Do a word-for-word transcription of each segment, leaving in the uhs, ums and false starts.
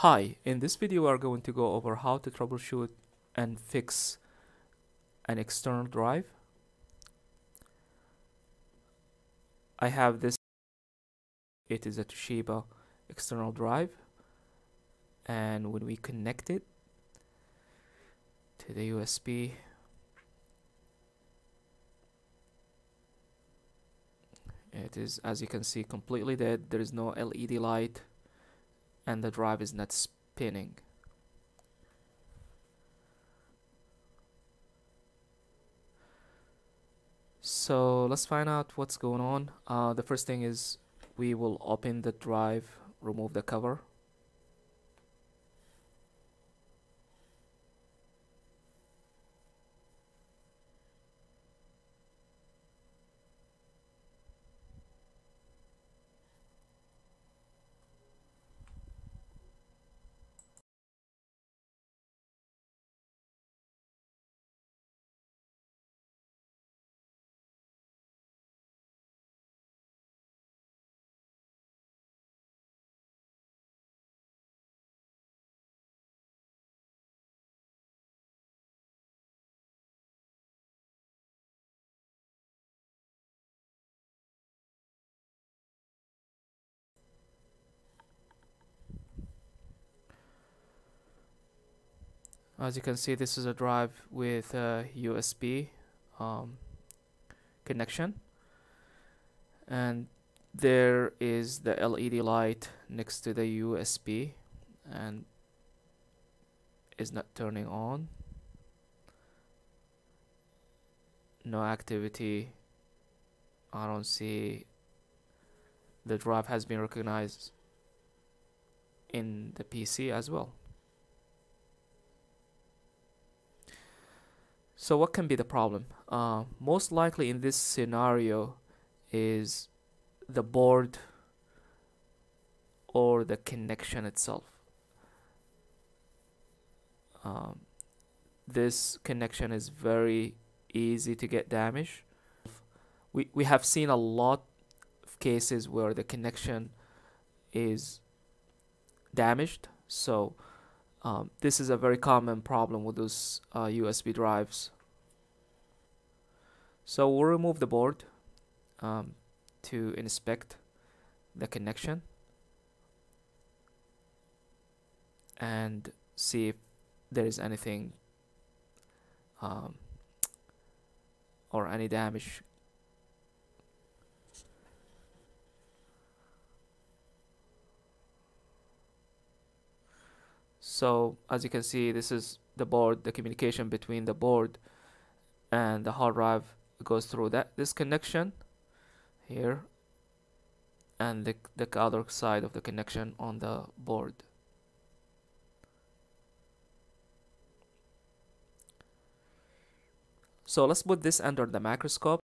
Hi, in this video we are going to go over how to troubleshoot and fix an external drive. I have this, it is a Toshiba external drive, and when we connect it to the U S B, it is, as you can see, completely dead. There is no L E D light and the drive is not spinning. So let's find out what's going on. Uh, the first thing is we will open the drive, remove the cover. As you can see, this is a drive with a U S B um, connection, and there is the L E D light next to the U S B and is not turning on. No activity. I don't see the drive has been recognized in the P C as well. So what can be the problem? Uh, most likely in this scenario is the board or the connection itself. Um, this connection is very easy to get damaged. We, we have seen a lot of cases where the connection is damaged. So Um, this is a very common problem with those uh, U S B drives. So we'll remove the board um, to inspect the connection and see if there is anything um, or any damage. So as you can see, this is the board. The communication between the board and the hard drive goes through that this connection here, and the, the other side of the connection on the board. So let's put this under the microscope.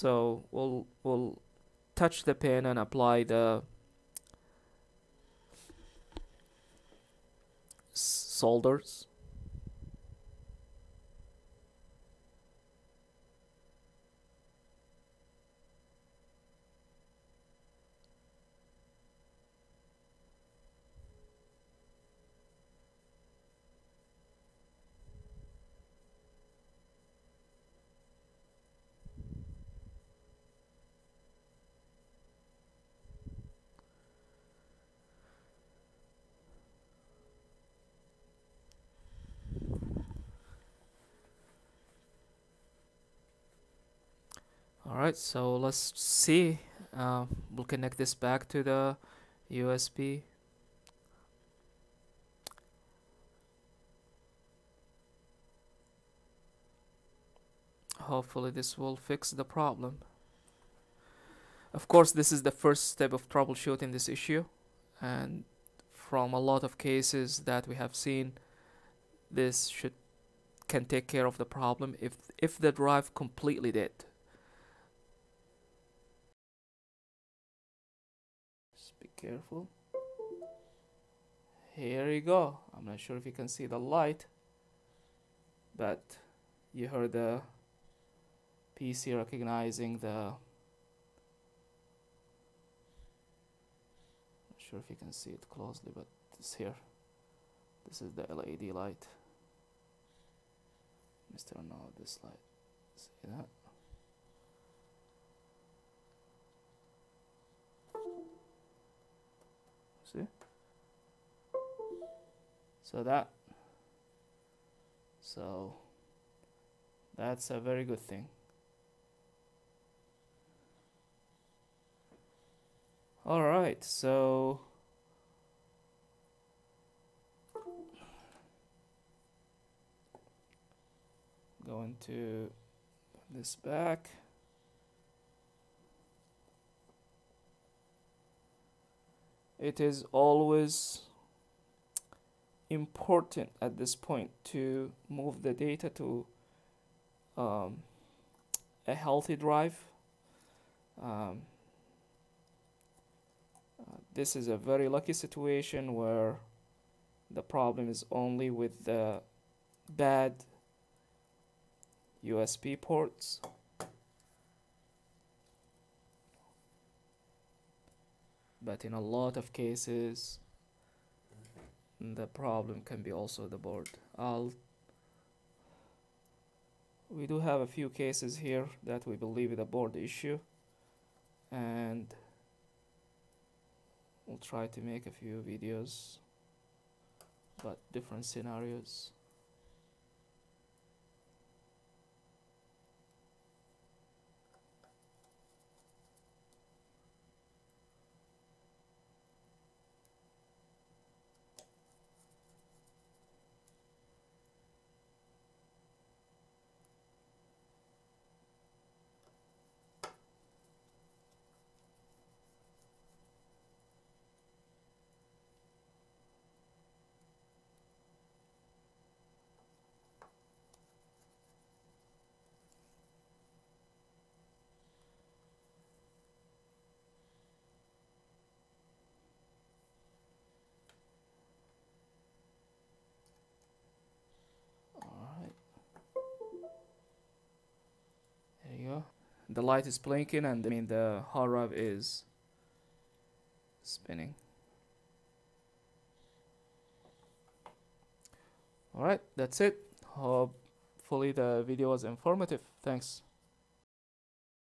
So we'll we'll touch the pin and apply the solders. Alright, so let's see uh, we'll connect this back to the U S B. Hopefully this will fix the problem. Of course, this is the first step of troubleshooting this issue, and from a lot of cases that we have seen, this should can take care of the problem if if the drive completely dead. Just be careful. Here you go. I'm not sure if you can see the light, but you heard the P C recognizing the. Sure if you can see it closely, but it's here. This is the L E D light. Mister No, this light. See that? See? So that. So that's a very good thing. All right, so going to put this back. It is always important at this point to move the data to um, a healthy drive. Um, This is a very lucky situation where the problem is only with the bad U S B ports. But in a lot of cases, the problem can be also the board. I'll we do have a few cases here that we believe is a board issue, and we'll try to make a few videos but different scenarios. The light is blinking, and I mean the hard drive is spinning. All right, that's it. Hopefully the video was informative. Thanks.